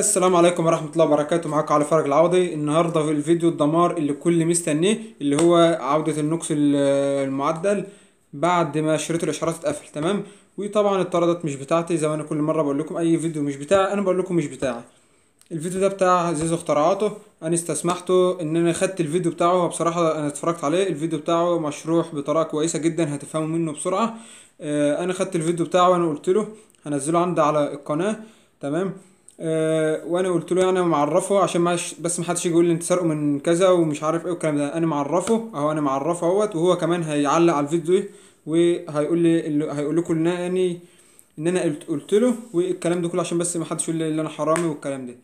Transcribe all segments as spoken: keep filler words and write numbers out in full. السلام عليكم ورحمة الله وبركاته. معاكم علي فرج العوضي. النهاردة في الفيديو الدمار اللي كل مستنيه، اللي هو عودة النوكس المعدل بعد ما شريط الاشارات اتقفل، تمام. وطبعا الطردات مش بتاعتي، زي ما انا كل مرة بقول لكم اي فيديو مش بتاعي انا بقول لكم مش بتاعي. الفيديو ده بتاع زيزو اختراعاته، انا استسمحته ان انا خدت الفيديو بتاعه. بصراحة انا اتفرجت عليه، الفيديو بتاعه مشروح بطريقة كويسة جدا، هتفهموا منه بسرعة. اه انا خدت الفيديو بتاعه وانا قلت له هنزله عندي على القناة، تمام. أه وانا قلت له يعني معرفه عشان ما بس ما حدش يجي يقول لي انت سرقه من كذا ومش عارف ايه والكلام ده. انا معرفه اهو، انا معرفه اهوت، وهو كمان هيعلق على الفيديو ايه وهيقول لي هيقول لكم ان يعني ان انا قلت, قلت له والكلام ده كله، عشان بس ما حدش يقول لي ان انا حرامي والكلام ده.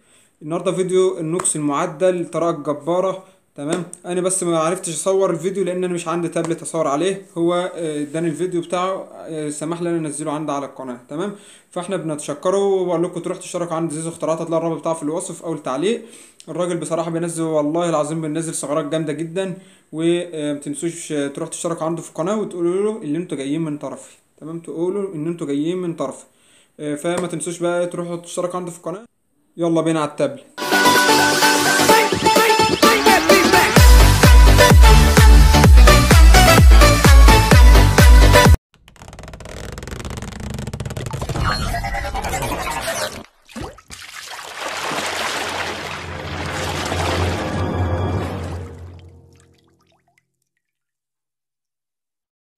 النهارده فيديو النوكس المعدل طريقه جباره، تمام. انا بس ما عرفتش اصور الفيديو لان انا مش عندي تابلت اصور عليه، هو اداني الفيديو بتاعه سمح لي انا انزله عندي على القناه، تمام. فاحنا بنتشكره وبقول لكم تروح تشتركوا عند زيزو اختراعاته، هتلاقوا الرابط بتاعه في الوصف او التعليق. الراجل بصراحه بينزل، والله العظيم بينزل سعرات جامده جدا، ومتنسوش تروح تشتركوا عنده في القناه وتقولوا له ان انتوا جايين من طرفي، تمام. تقولوا ان انتوا جايين من طرفي، فما تنسوش بقى تروحوا تشتركوا عنده في القناه. يلا بينا على التابلت.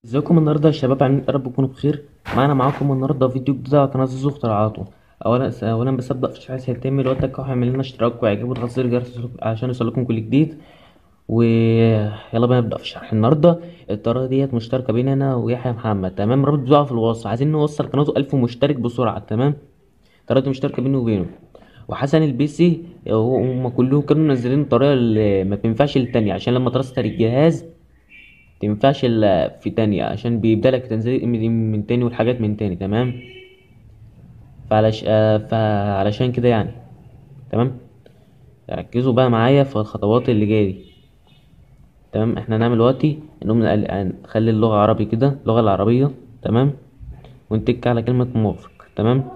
ازيكم النهارده يا شباب؟ عاملين يا رب تكونوا بخير. معانا معاكم النهارده فيديو جديد على قناه زيزو اختراعاته. اولا اولا بس ابدا في شحن سلتم الواد تكاو، اعمل لنا اشتراك واعجبوا وتغطوا الجرس عشان يوصلكم كل جديد. ويلا بقى نبدا في الشرح النهارده. الطريقه ديت مشتركه بين انا ويحيى محمد، تمام. الرابط بتاعه في الوصف. عايزين نوصل قناته ألف مشترك بسرعه، تمام. الطريقه دي مشتركه بيني وبينه وحسن البيسي، هم كلهم كانوا منزلين الطريقه اللي ما بتنفعش للتانيه، عشان لما ترستر الجهاز متنفعش الا في تانية، عشان بيبدا لك تنزيل من تاني والحاجات من تاني، تمام. فعلش فعلشان كده يعني، تمام. ركزوا بقى معايا في الخطوات اللي جايه دي، تمام. احنا هنعمل دلوقتي نقوم نخلي اللغه عربي كده، اللغه العربيه، تمام. ونتك على كلمه موافق، تمام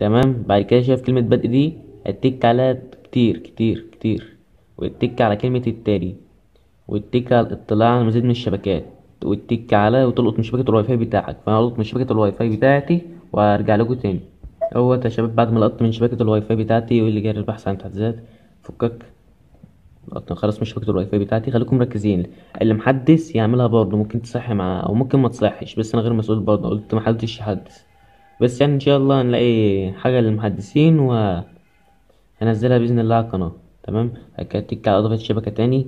تمام بعد كده شايف كلمه بدء دي هتك عليها كتير كتير كتير، وتتك على كلمه التالي، والتك على الاطلاع على مزيد من الشبكات، والتك على وتلقط من شبكه الواي فاي بتاعك. فانا هلقط من شبكه الواي فاي بتاعتي وهرجع لكم تاني. اهوت يا شباب، بعد ما لقطت من شبكه الواي فاي بتاعتي واللي جاري البحث عن تحديثات فكك، لقطت خلاص من شبكه الواي فاي بتاعتي. خليكم مركزين، اللي محدث يعملها برضه، ممكن تصحي معاه او ممكن ما تصحيش، بس انا غير مسؤول برضه، قلت ما حدش يحدث، بس يعني ان شاء الله هنلاقي حاجه للمحدثين وهنزلها باذن الله على القناه، تمام. هتك على اضافه الشبكه تاني،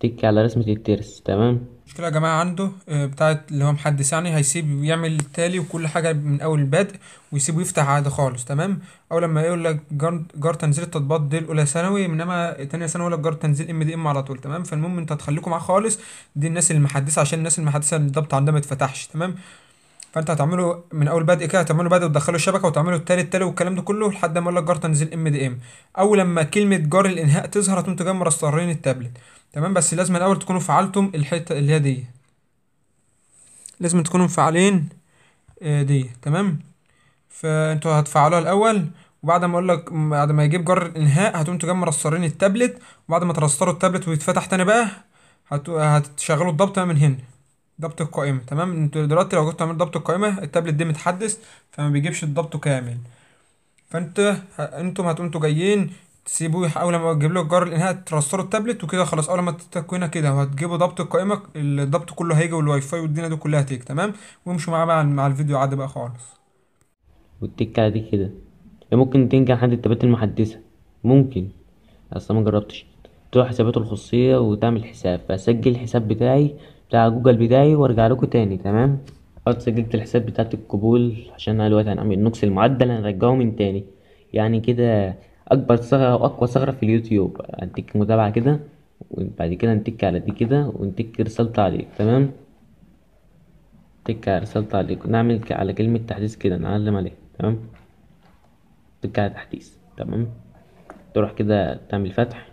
تك على رسمة الترس، تمام. مشكلة يا جماعة عنده بتاعت اللي هو محدث، يعني هيسيب يعمل تالي وكل حاجة من أول البدء ويسيبه يفتح عادي خالص، تمام. أول لما يقول لك جار, جار تنزيل التطبيقات دي الأولى ثانوي، إنما تانية ثانوي يقول لك جار تنزيل إم دي إم على طول، تمام. فالمهم أنت هتخليكوا معاه خالص، دي الناس المحدثة، عشان الناس المحدثة الضبط عندها متفتحش، تمام. فأنت هتعمله من أول بدء كده، هتعمله بدء وتدخله الشبكة وتعمله التالي التالي والكلام ده كله لحد ما يقول لك جار تنزيل إم دي إم. أول لما كلمة جار الإنهاء تظهر هتقوم تجمع مرسترين التابلت، تمام. بس لازم الاول تكونوا فعلتم الحته اللي هي دي، لازم تكونوا مفعلين دي، تمام. فانتوا هتفعلوها الاول، وبعد ما اقول لك بعد ما يجيب جر الانهاء هتقوموا تجمعوا مرسترين التابلت، وبعد ما ترستروا التابلت ويتفتح تاني بقى هت... هتشغلوا الضبط من هنا، ضبط القائمه، تمام. انتوا دلوقتي لو جيتوا تعملوا ضبط القائمه التابلت ده متحدث فما بيجيبش الضبط كامل، فانت ه... انتم هتقوموا جايين تسيبوه اول لما تجيب له جار الانهاء ترستروا التابلت وكده خلاص. اول ما تكوينه كده وهتجيبوا ضبط القائمه، الضبط كله هيجي والواي فاي والدنيا دي كلها هتيجي، تمام. وامشوا معاه بقى مع الفيديو عادي بقى خالص. والتك على دي كده ممكن تنجح عند التابلت المحدثه، ممكن اصلا ما جربتش. تروح حسابات الخصوصيه وتعمل حساب، فاسجل الحساب بتاعي بتاع جوجل بتاعي وارجع لكم تاني، تمام. اه سجلت الحساب بتاعت القبول عشان دلوقتي هنعمل النوكس المعدل هنرجعه من تاني، يعني كده اكبر ثغره واقوى ثغره في اليوتيوب. هنتك متابعه كده، وبعد كده نتك على دي كده ونتك رساله تعليق، تمام. نتك على رساله تعليق، نعمل على كلمه تحديث كده نعلم عليها، تمام. نتك على تحديث، تمام. تروح كده تعمل فتح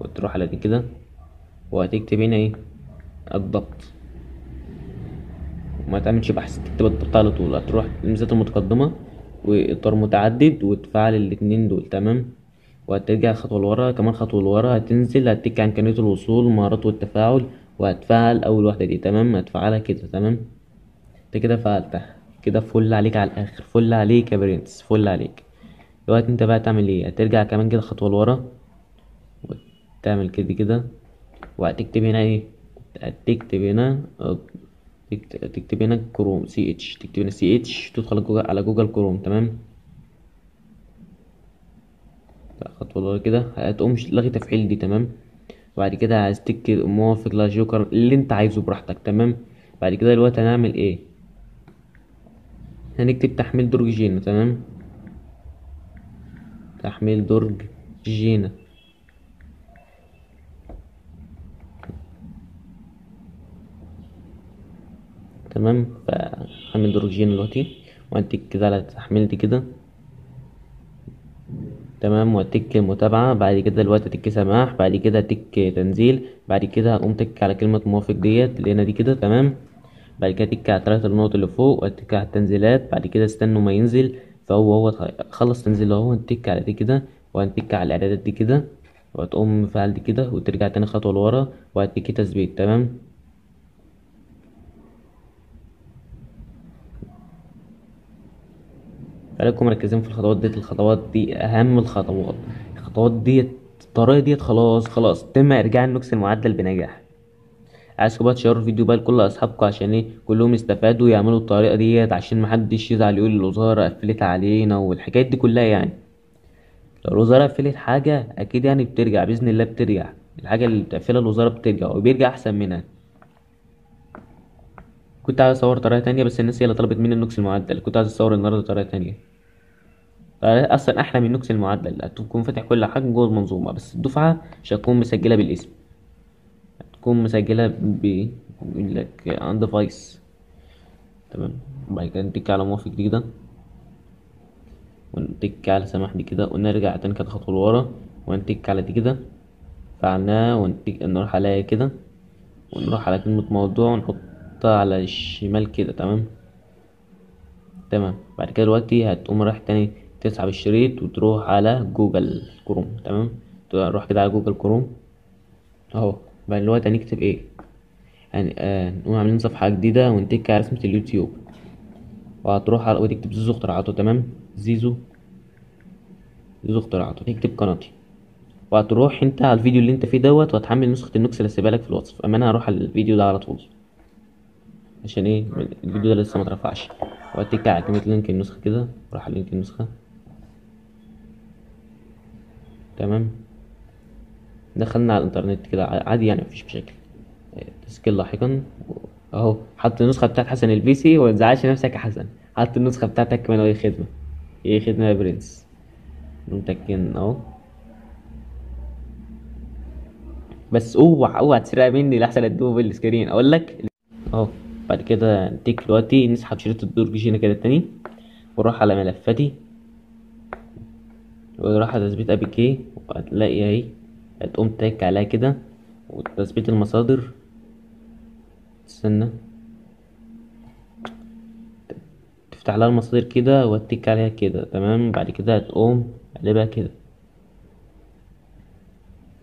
وتروح على دي كده وهتكتب هنا ايه الضبط، وما تعملش بحث، تكتب الضبط على طول. هتروح الميزات المتقدمه واطار متعدد وتفعل الاتنين دول تمام. وهترجع خطوه لورا كمان خطوه لورا، هتنزل هتتك عن امكانيه الوصول والمهارات والتفاعل، وهتفعل اول واحده دي تمام، هتفعلها كده تمام. انت كده فعلتها كده، فل عليك على الاخر، فل عليك يا برنس، فل عليك. دلوقتي انت بقى تعمل ايه؟ هترجع كمان كده خطوه لورا وتعمل كده كده، وهتكتب هنا ايه؟ هتكتب هنا تكتب هنا كروم سي اتش، تكتب هنا سي اتش، تدخل على جوجل كروم تمام. خطوه لورا كده، هتقوم لغي تفعيل دي تمام. وبعد كده عايز تكت موافق للجوكر اللي انت عايزه براحتك تمام. بعد كده دلوقتي هنعمل ايه؟ هنكتب تحميل درج جينا تمام، تحميل درج جينا تمام. فهعمل درج جينا دلوقتي، وهتك كده على تحميل دي كده تمام، وتك متابعه. بعد كده دلوقتي تك سماح، بعد كده تك تنزيل، بعد كده هقوم تك على كلمه موافق ديت اللي هنا دي كده تمام. بعد كده تك على ثلاث النقط اللي فوق، وتك على التنزيلات، بعد كده استنوا ما ينزل، فهو هو خلص تنزيل اهو. هنتك على دي كده، وهنتك على الاعدادات دي كده، وهتقوم فعل دي كده، وترجع تاني خطوه لورا، وهتك تثبيت تمام. خليكم مركزين في الخطوات ديت، الخطوات دي اهم الخطوات، الخطوات ديت الطريقه ديت خلاص خلاص تم ارجاع النوكس المعدل بنجاح. عايزكم بقى تشيروا الفيديو بقى لكل اصحابكم عشان ايه؟ كلهم يستفادوا يعملوا الطريقه ديت، عشان محدش يزعل يقول الوزاره قفلت علينا والحكايات دي كلها. يعني لو الوزاره قفلت حاجه اكيد يعني بترجع باذن الله، بترجع الحاجه اللي بتقفلها الوزاره بترجع وبيرجع احسن منها. كنت عايز اصور طريقه تانية بس الناس هي اللي طلبت مني النوكس المعدل، كنت عايز اصور النهارده طريقه تانية اصلا احلى من نوكس المعدل، هتكون فاتح كل حاجه جوه المنظومه، بس الدفعه مش هتكون مسجله بالاسم، هتكون مسجله ب بيقول لك عن ديفايس تمام. وبعد كده نتك على موافق دي كده، ونتك على سماح دي كده، ونرجع تاني كده خطوه لورا، ونتك على دي كده فعلناها، ونتك نروح عليها كده، ونروح على كلمه موضوع، ونحطها على الشمال كده تمام تمام. بعد كده دلوقتي هتقوم رايح تاني تسحب الشريط وتروح على جوجل كروم تمام، تروح كده على جوجل كروم اهو. بقى دلوقتي هنكتب ايه؟ هنقوم يعني آه عاملين صفحه جديده، ونتك على رسمه اليوتيوب، وهتروح على وتكتب زيزو اختراعاته تمام، زيزو زيزو اختراعاته، تكتب قناتي، وهتروح انت على الفيديو اللي انت فيه دوت، وهتحمل نسخه النوكس اللي سيبها لك في الواتساب. اما انا هروح على الفيديو ده على طول عشان ايه؟ الفيديو ده لسه مترفعش. وهتك على كلمه لينك النسخه كده، وراح على لينك النسخه تمام. دخلنا على الانترنت كده عادي يعني مفيش مشاكل، تسجيل لاحقا اهو. حط النسخه بتاعت حسن البيسي، وما تزعلش نفسك يا حسن، حط النسخه بتاعتك كمان. اي خدمه ايه خدمه يا برنس، متكين اهو. بس اوعى اوعى تسرقها مني لحسن ادوه بالسكرين اقول لك اهو. بعد كده نتك دلوقتي نسحب شريط الدرج جينا كده تاني، ونروح على ملفاتي، وراح على تثبيت ابي كي، وهتلاقي اهي، هتقوم تك عليها كده، وتثبيت المصادر، تستنى تفتح لها المصادر كده، وتك عليها كده تمام. بعد كده هتقوم قلبها كده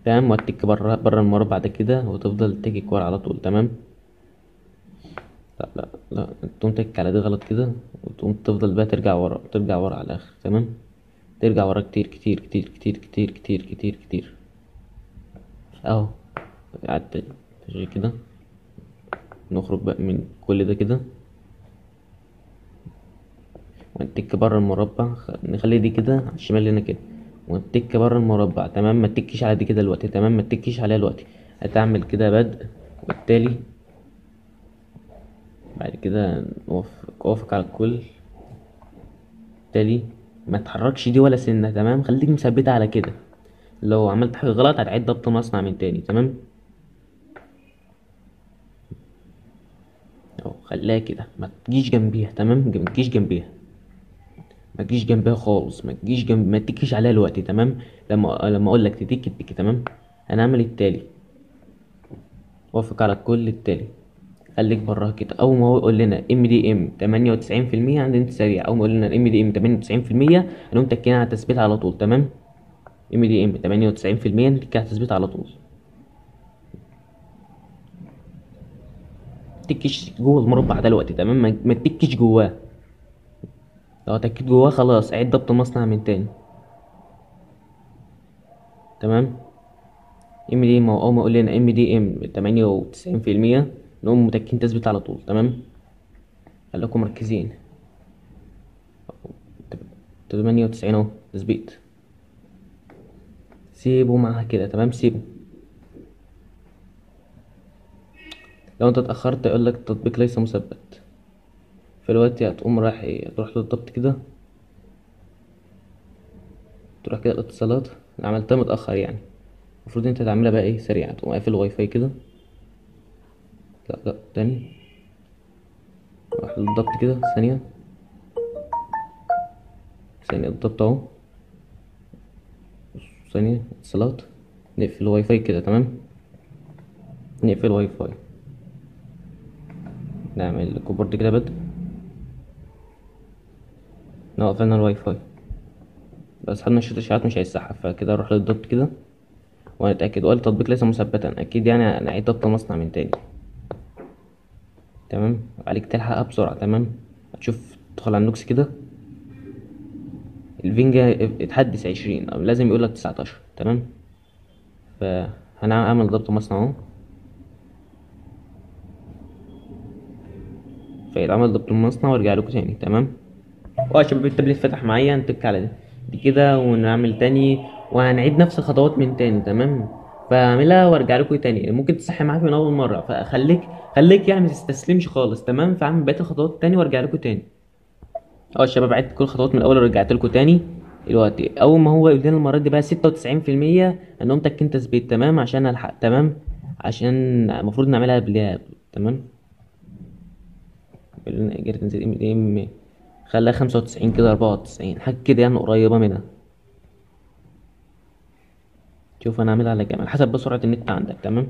تمام، وتك بره بره المربع ده كده، وتفضل تكك ورا على طول تمام. لا لا لا تقوم تك على دي غلط كده، وتقوم تفضل بقى ترجع ورا، ترجع ورا على الاخر تمام، ترجع ورا كتير كتير كتير كتير كتير كتير كتير كتير اهو. قعدت كده نخرج بقى من كل ده كده، ونتك بره المربع، نخلي دي كده على الشمال هنا كده، ونتك بره المربع تمام. ما تتكيش على دي كده دلوقتي تمام، ما تتكيش عليها دلوقتي، هتعمل كده بدء والتالي، بعد كده وافق على الكل تالي، ما تحركش دي ولا سنه تمام، خليك مثبتها على كده. لو عملت حاجه غلط هتعيد ضبط مصنع من تاني تمام اهو. خليها كده، ما تجيش جنبيها تمام، ما تجيش جنبيها، ما تجيش جنبيها خالص، ما تجيش جنب، ما تكيش عليها دلوقتي تمام. لما لما اقول لك تتك تتك تمام، هنعمل التالي، وافق على الكل التالي، خليك براها كده. اول ما هو يقول لنا إم دي إم تمانية وتسعين في المية عند انت سريع، اول ما يقول لنا إم دي إم تمانية وتسعين في المية هنقوم تكينا على التثبيت على طول. تمام، إم دي إم تمانية وتسعين في المية نتكي على التثبيت على طول، تكش جوه المربع دلوقتي. تمام، ما تكش جواه، لو تكيت جواه خلاص اعيد ضبط المصنع من تاني. تمام، إم دي إم اول ما يقول لنا إم دي إم تمانية وتسعين في المية نقوم متكين تثبيت على طول. تمام، خليكم مركزين. تمانية وتسعين اهو تثبيت، سيبه معاها كده. تمام، سيبه. لو انت اتاخرت يقول لك التطبيق ليس مثبت، في الوقت هتقوم رايح ايه، تروح للضبط كده، تروح كده الاتصالات اللي عملتها متاخر يعني، المفروض انت تعملها بقى ايه سريعه، تقوم قافل الواي فاي كده، لا لا تاني، روح للضبط كده ثانيه ثانيه الضبط اهو، ثانيه اتصالات، نقفل الواي فاي كده. تمام، نقفل الواي فاي، نعمل الكيبورد كده بدء، نقفلنا الواي فاي، بس حد نشيط الاشعاعات مش هيتسحب، فكده نروح للضبط كده وهنتأكد. وقال التطبيق ليس مثبتا، اكيد يعني هنعيد ضبط المصنع من تاني. تمام، عليك تلحقها بسرعة. تمام، هتشوف تدخل على النوكس كده، الفينجا اتحدث عشرين، لازم يقولك تسعتاشر. تمام، فهنعمل ضبط مصنع اهو، فيتعمل ضبط المصنع وارجع لكم تاني. تمام، اه يا شباب التابلت فتح معايا، هنتك على ده دي كده ونعمل تاني، وهنعيد نفس الخطوات من تاني. تمام، فاعملها وارجع لكم تاني، ممكن تصح معاك من اول مره، فخليك خليك يعني ما تستسلمش خالص. تمام، فاعمل بقيه الخطوات تاني وارجع لكم تاني. اه يا شباب عدت كل الخطوات من الاول ورجعت لكم تاني. دلوقتي اول ما هو يقول لنا المره دي بقى ستة وتسعين في المية هنقوم تكين تثبيت. تمام، عشان الحق. تمام، عشان المفروض نعملها قبلها. تمام، قلنا اجرة تنزيل ام دي ام خلاها خمسة وتسعين كده، اربعة وتسعين حاجة كده يعني قريبة منها. شوف انا هعملها على كام، حسب بس سرعة النت عندك. تمام،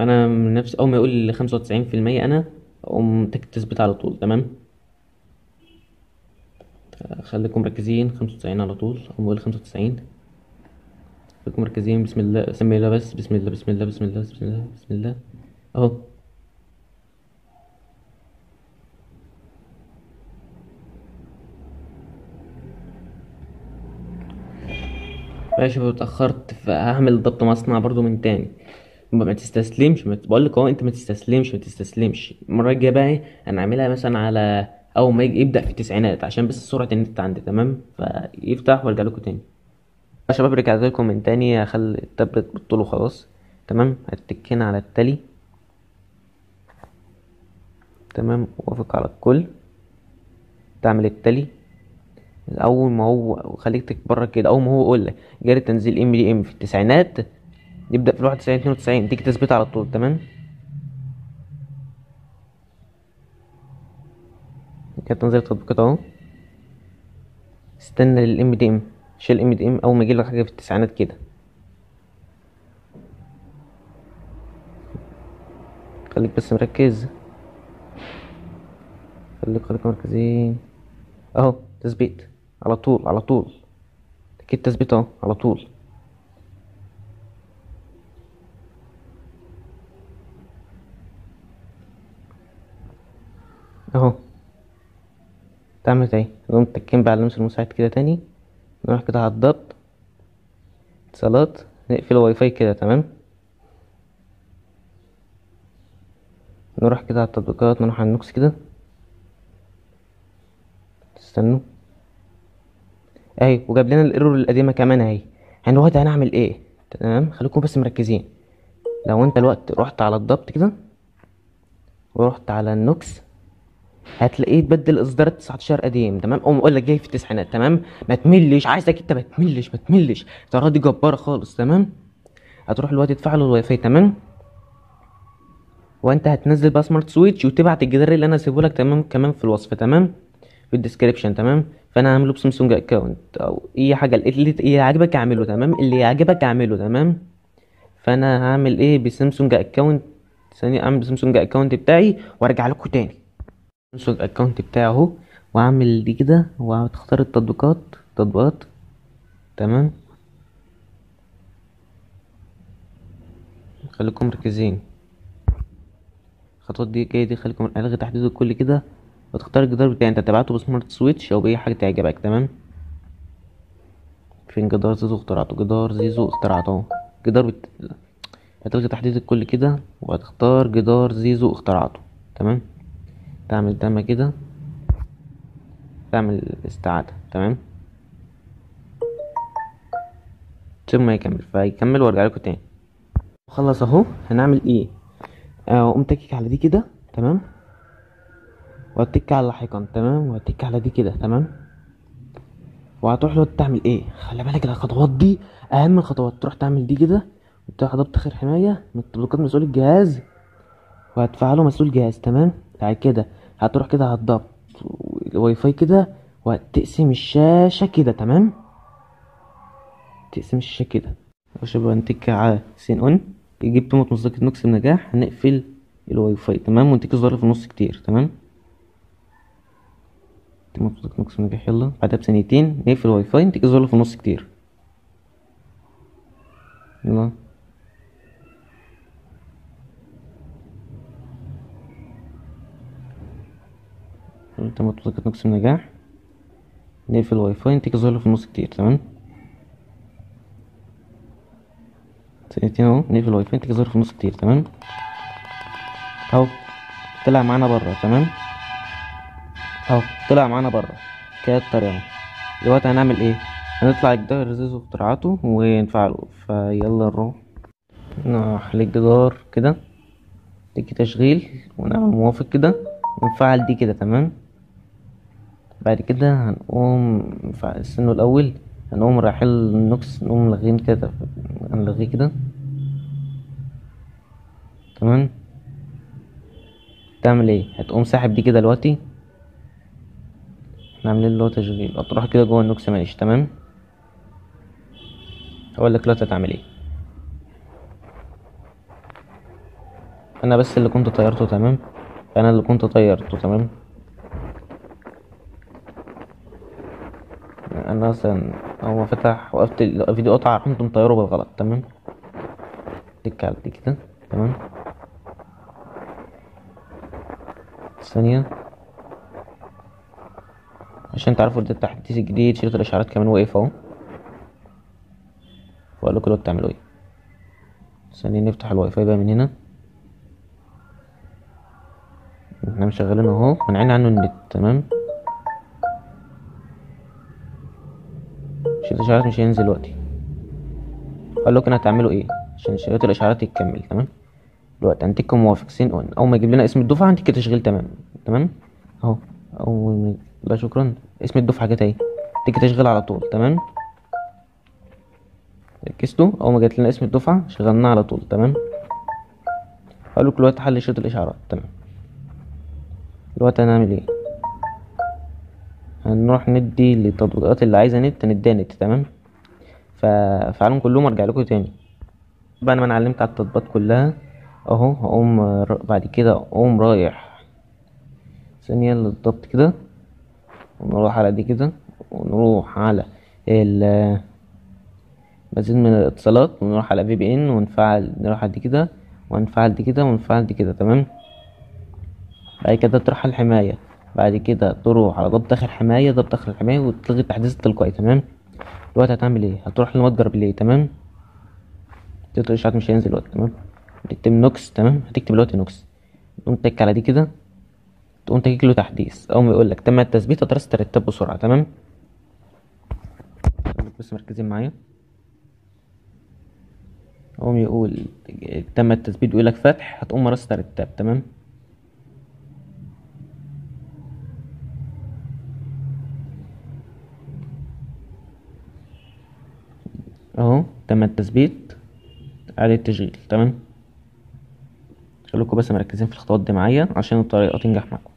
انا من نفسي اول ما يقول خمسة وتسعين في المية انا اقوم تثبت على طول. تمام، خليكم مركزين، خمسة وتسعين على طول، اقوم يقول خمسة وتسعين، خليكم مركزين. بسم الله، سمي الله بس، بسم الله بسم الله بسم الله بسم الله بسم الله اهو. ماشي، اتاخرت فهعمل ضبط مصنع برضو من تاني. ما تستسلمش، ما بقولك اهو، انت ما تستسلمش ما تستسلمش المره الجايه بقى ايه هنعملها مثلا على اول ما يجي يبدا في التسعينات، عشان بس سرعه النت عندي. تمام، فيفتح وارجع لكم تاني. يا شباب رجعت لكم من تاني، هخلي التابلت بطوله خلاص. تمام، هتكين على التالي. تمام، وافق على الكل، تعمل التالي. اول ما هو خليك تكبر كده، اول ما هو يقول لك جاري تنزيل ام دي ام في التسعينات يبدا في واحد وتسعين اتنين وتسعين تيجي تثبت على طول. تمام، كده تنزيل التطبيقات اهو، استنى للام دي ام، شيل ام دي ام اول ما يجي لك حاجه في التسعينات كده، خليك بس مركز، خليك خليك مركزين اهو. تثبيت على طول على طول، تأكيد تثبيت اهو على طول. اهو تعمل ايه، نقوم متكين بقى على اللمس المساعد كده تاني، نروح كده على الضبط اتصالات، نقفل الواي فاي كده. تمام، نروح كده على التطبيقات، نروح على النوكس كده، استنوا اهي، وجاب لنا الايرور القديمه كمان اهي. هنقعد هنعمل ايه؟ تمام، خليكم بس مركزين. لو انت الوقت رحت على الضبط كده ورحت على النوكس هتلاقيه اتبدل اصدار تسعتاشر قديم. تمام، اقوم اقول لك جاي في التسعينات. تمام، ما تملش، عايزك انت ما تملش ما تملش ترى دي جباره خالص. تمام، هتروح الوقت تفعل الواي فاي. تمام، وانت هتنزل بقى سمارت سويتش وتبعت الجدار اللي انا هسيبه لك. تمام، كمان في الوصف. تمام، في الديسكريبشن. تمام، فانا هعمله بسامسونج اكونت او اي حاجه اللي اللي يعجبك اعمله. تمام، اللي يعجبك اعمله. تمام، فانا هعمل ايه بسامسونج اكونت ثانيه اعمل سامسونج اكونت بتاعي وارجع لكم تاني. سامسونج اكونت بتاعي اهو، واعمل دي كده وهتختار التطبيقات تطبيقات تمام. خليكم مركزين، الخطوات دي جايه دي خليكم الغي تحديد الكل كده، وتختار الجدار بتاعي انت تبعته بسمارت سويتش او باي حاجه تعجبك تمام. فين جدار زيزو اختراعاته؟ جدار زيزو اختراعاته اهو، جدار بت... هتلغي تحديد الكل كده وهتختار جدار زيزو اختراعاته تمام. تعمل تمه كده، تعمل استعاده تمام، ثم يكمل فيكمل وارجع لكم تاني. خلص اهو. هنعمل ايه؟ اقوم تكيك على دي كده تمام، وهتك على الحيكان تمام، وهتك على دي كده تمام، وهتروح له تعمل ايه. خلي بالك الخطوات دي اهم الخطوات. تروح تعمل دي كده وتروح ضبط خير حمايه من تطبيقات مسؤول الجهاز، وهتفعله مسؤول جهاز تمام. بعد كده هتروح كده هتضبط الواي فاي كده، وهتقسم الشاشه كده تمام، تقسم الشاشه كده. شباب هنتك على سين اون، يجيب قيمه مصداقيه نوكس بنجاح، هنقفل الواي فاي تمام، ونتك الزرار في النص كتير تمام. مصداقيه نوكس بنجاح يلا، بعدها بثانيتين نقفل الواي فاي، نتك الزرار في النص كتير يلا. تمام مصداقيه نوكس بنجاح، نقفل الواي فاي، نتك الزرار في النص كتير تمام. ثانيتين اهو، نقفل الواي فاي، نتك الزرار في النص كتير تمام. اهو طلع معانا بره تمام، اهو طلع معانا بره كده الطريقه. دلوقتي هنعمل ايه؟ هنطلع الجدار زيزو اختراعاته ونفعله. فيلا نروح نحل الجدار كده، نيجي تشغيل ونعمل موافق كده ونفعل دي كده تمام. بعد كده هنقوم نفعل السنو الاول، هنقوم رايحين النوكس نقوم لاغيين كده، هنلغيه كده تمام. تعمل ايه؟ هتقوم ساحب دي كده دلوقتي، احنا عاملين له تشغيل، هتروح كده جوه النوكس ماليش تمام. هقول لك دلوقتي هتعمل ايه، انا بس اللي كنت طيرته تمام، انا اللي كنت طيرته تمام. انا اصلا هو فتح وقفت الفيديو قطع، رحت مطيره بالغلط تمام. تك على دي كده تمام، ثانيه عشان تعرفوا ده التحديث الجديد، شريط الاشعارات كمان واقف اهو، واقول لكم دلوقتي تعملوا ايه. ثانيه نفتح الواي فاي بقى من هنا، احنا مشغلينه اهو، منعين عنه النت تمام. شريط الاشعارات مش هينزل دلوقتي، اقول لكم هتعملوا ايه عشان شريط الاشعارات يكمل تمام. دلوقتي هنتك موافق سين اون، اول ما يجيب لنا اسم الدفعه هنتك تشغيل تمام تمام اهو. اول لا شكرا اسم الدفعه جت اهي، تيجي تشغيل على طول تمام. ركزتوا، اول ما جات لنا اسم الدفعه شغلناها على طول تمام. هقول لكم دلوقتي حل شريط الاشعارات تمام. دلوقتي هنعمل ايه؟ هنروح ندي للتطبيقات اللي عايزه نت نديها نت تمام. ففعلهم كلهم وارجع لكم تاني بعد ما انا علمت على التطبيقات كلها اهو. هقوم بعد كده اقوم رايح ثانيه للضبط كده، ونروح على دي كده، ونروح على المزيد من الاتصالات، ونروح على في بي ان، ونفعل نروح على دي كده ونفعل دي كده ونفعل دي كده تمام. بعد كده تروح على الحماية، بعد كده تروح على ضبط اخر الحماية، ضبط اخر الحماية وتلغي التحديث التلقائي تمام. دلوقتي هتعمل ايه؟ هتروح لمتجر بلاي تمام، تقطع الاشعارات مش هينزل دلوقتي تمام. هتكتب نوكس تمام، هتكتب دلوقتي نوكس، تقوم تك على دي كده، تقوم تكيك له تحديث، اول ما يقول لك تم التثبيت هترس ترتب بسرعه تمام. بس مركزين معايا، اول ما يقول تم التثبيت ويقول لك فتح هتقوم مرس ترتب تمام. اهو تم التثبيت، اعاده تشغيل تمام. خليكم بس مركزين في الخطوات دي معايا عشان الطريقه تنجح معاكم.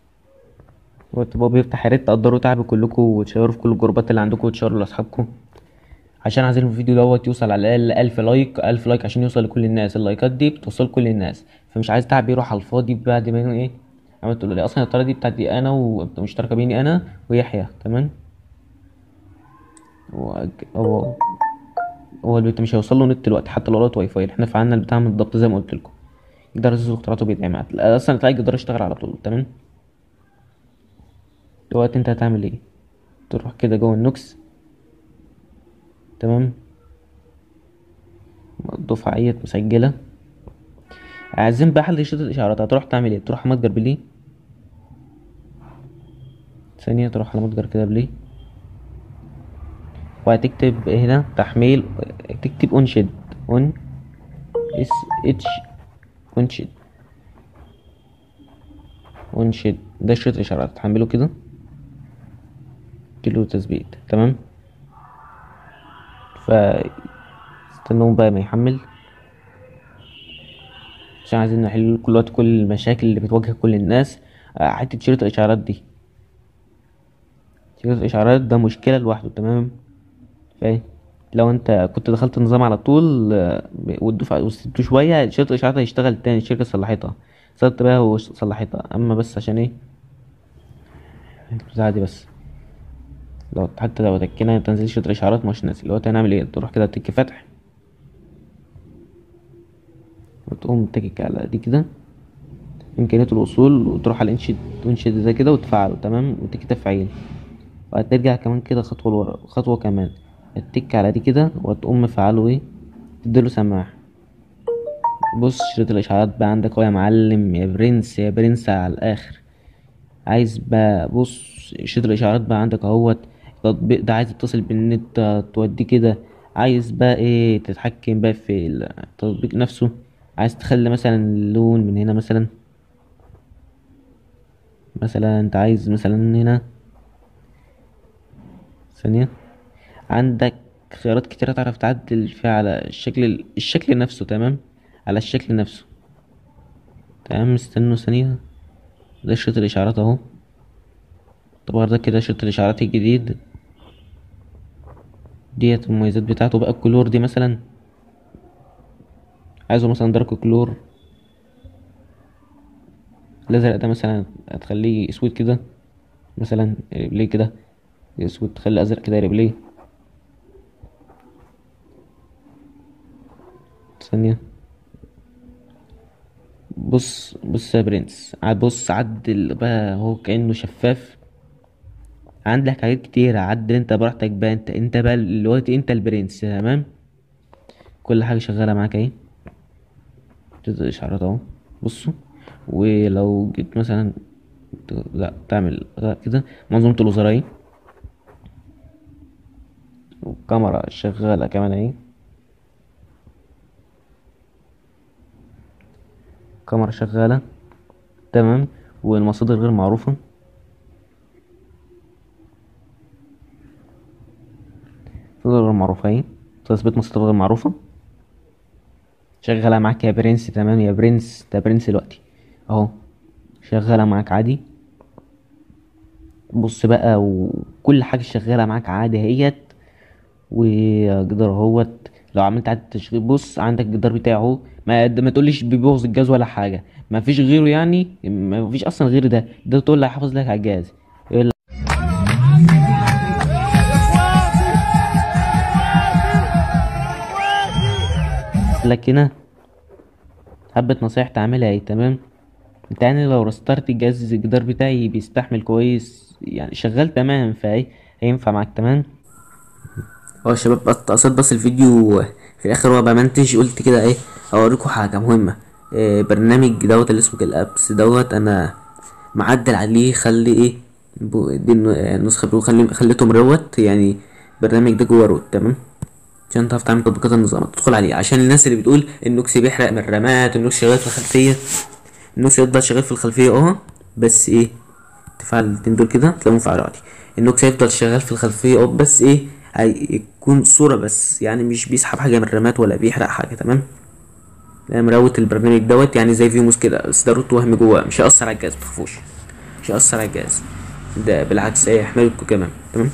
وقت بابا بيفتح يا ريت تقدروا تعب كلكم، وتشيروا في كل الجروبات اللي عندكم، وتشيروا لاصحابكم عشان عايزين الفيديو دوت يوصل على الاقل ألف لايك، ألف لايك عشان يوصل لكل الناس، اللايكات دي بتوصل لكل الناس، فمش عايز تعب يروح على الفاضي بعد ما انا ايه عملت له. اصلا الطريقه دي بتاعتي انا ومشتركه بيني انا ويحيى، تمام. هو هو هو البيت مش هيوصل له نت دلوقتي حتى لو لقيت واي فاي، احنا فعلنا البتاع من الضبط زي ما قلت لكم. جدار زيزو اختراعاته بيتعمل اصلا تلاقي الجدار اشتغل على طول، تمام. دلوقتي انت هتعمل ايه؟ تروح كده جوه النوكس، تمام، الدفعه ايه مسجله. عايزين بقى حل يشتت الاشعارات، هتروح تعمل ايه؟ تروح متجر بليه، ثانيه تروح على متجر كده بليه، وهتكتب هنا تحميل، تكتب اون شيد، اون اس اتش اون شيد، اون شيد ده شريط اشارات، تحمله كده كله تثبيت، تمام. فاستنوا بقى ما يحمل عشان عايزين نحل كل كل المشاكل اللي بتواجه كل الناس. حته شريط الاشارات دي، شريط الاشارات ده مشكله لوحده، تمام. فاهم لو انت كنت دخلت النظام على طول والدفعه وسبته شويه شريط الاشارات هيشتغل تاني، الشركه صلحتها، صدت بقى وصلحتها. اما بس عشان ايه البتاعه دي، بس لو حتى لو تكينا تنزيل شريط الاشعارات مش نازل. دلوقتي هنعمل ايه؟ تروح كده تك فتح وتقوم تكك على دي كده امكانيات الوصول، وتروح على انشد انشد زي كده وتفعله، تمام، وتك تفعيل. وهترجع كمان كده خطوه لورا، خطوه كمان هتك على دي كده وتقوم مفعله ايه، تديله سماح. بص شريط الاشعارات بقى عندك اهو يا معلم، يا برنس يا برنس على الاخر. عايز بقى بص شريط الاشعارات بقى عندك اهوت، التطبيق ده عايز تتصل بالنت توديه كده، عايز بقى ايه تتحكم بقى في التطبيق نفسه، عايز تخلي مثلا اللون من هنا مثلا، مثلا انت عايز مثلا هنا ثانية، عندك خيارات كتيرة تعرف تعدل فيها على الشكل الشكل نفسه، تمام، على الشكل نفسه، تمام. استنوا ثانية، ده شريط الاشعارات اهو، طبعا ده كده شريط الاشعارات الجديد ديت، المميزات بتاعته بقى الكلور دي مثلا، عايزه مثلا دارك كلور، الازرق ده مثلا هتخليه اسود كده مثلا، ريبلي كده اسود، تخلي ازرق كده ريبلي، ثانيه. بص بص يا برنس، بص عدل بقى هو كانه شفاف، عندك حاجات كتير عدل انت براحتك بقى، انت انت بقى دلوقتي انت البرنس، تمام. كل حاجه شغاله معاك اهي، شريط الاشعارات اهو، بصوا. ولو جيت مثلا لا تعمل لا كده، منظومه الوزراء اهي، والكاميرا شغاله كمان اهي، الكاميرا شغاله، تمام. والمصادر غير معروفه، مصادر غير معروفة اهي، تثبيت مصادر غير معروفة شغالة معاك يا برنس، تمام يا برنس، ده برنس دلوقتي اهو شغالة معاك عادي. بص بقى وكل حاجة شغالة معاك عادي اهيت، وجدار اهوت لو عملت عدة تشغيل، بص عندك الجدار بتاعه اهو، ما ما تقوليش بيبوظ الجهاز ولا حاجة، ما فيش غيره يعني، ما فيش اصلا غير ده، ده تقول هيحافظ لك على الجهاز. لك هنا حبة نصايح تعملها ايه، تمام. انت يعني لو رسترت الجهاز الجدار بتاعي بيستحمل كويس يعني، شغال تمام، فايه هينفع معاك، تمام. اه يا شباب قصيت بس الفيديو في الاخر هو بمنتج، قلت كده ايه اوريكم حاجه مهمه. إيه برنامج دوت اللي اسمه الابس دوت، انا معدل عليه، خلي ايه دي النسخه، خلي خليته مروت يعني، برنامج ده جوه روت، تمام، عشان تعرف تعمل تطبيقات النظام تدخل عليه. عشان الناس اللي بتقول النوكس بيحرق من الرامات، النوكس شغال في الخلفيه، النوكس يفضل شغال في الخلفيه اه بس ايه، تفعل الاتنين دول كده تلاقيهم فعلوا عادي، النوكس هيفضل شغال في الخلفيه اه بس ايه، هيكون صوره بس يعني، مش بيسحب حاجه من الرامات ولا بيحرق حاجه، تمام. انا مروت البرنامج دوت يعني زي فيموس كده، بس ده روت وهم جواه، مش هيأثر على الجهاز متخافوش، مش هيأثر على الجهاز ده بالعكس هيحملكوا كمان، تمام.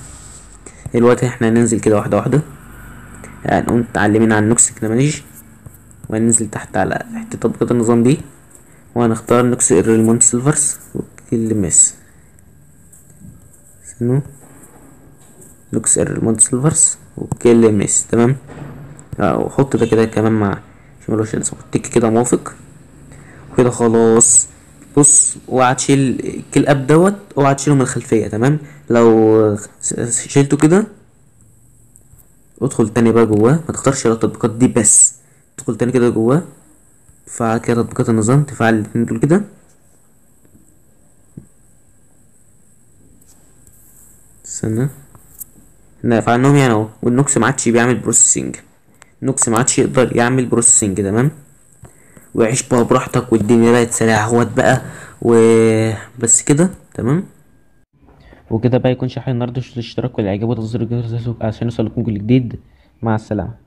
دلوقتي احنا هننزل كده واحده واحده هنقوم متعلمين عن نوكس تكنولوجي، وهننزل تحت على حتة تطبيقات النظام دي، وهنختار نوكس ايرور مونت سيلفرز وكل مس سنو نوكس ايرور مونت سيلفرز وكل مس. تمام، وحط ده كده كمان مع شمال شمال تك كده موافق وكده خلاص. بص اوعى تشيل كل اب دوت، اوعى تشيله من الخلفيه. تمام، لو شيلته كده ادخل تاني بقى جواه، ما تختارش على التطبيقات دي بس، ادخل تاني كده جواه، تفعل كده تطبيقات النظام، تفعل الاتنين دول كده استنى احنا فعلناهم يعني اهو. والنوكس ما عادش بيعمل بروسيسنج، نوكس ما عادش يقدر يعمل بروسيسنج. تمام، وعيش بقى براحتك والدنيا بقت سريعه اهوت بقى وبس كده. تمام، وكده بقى يكون شرح النهارده، الاشتراك والاعجاب وتظهير الجرس عشان يوصلكم كل جديد. مع السلامه.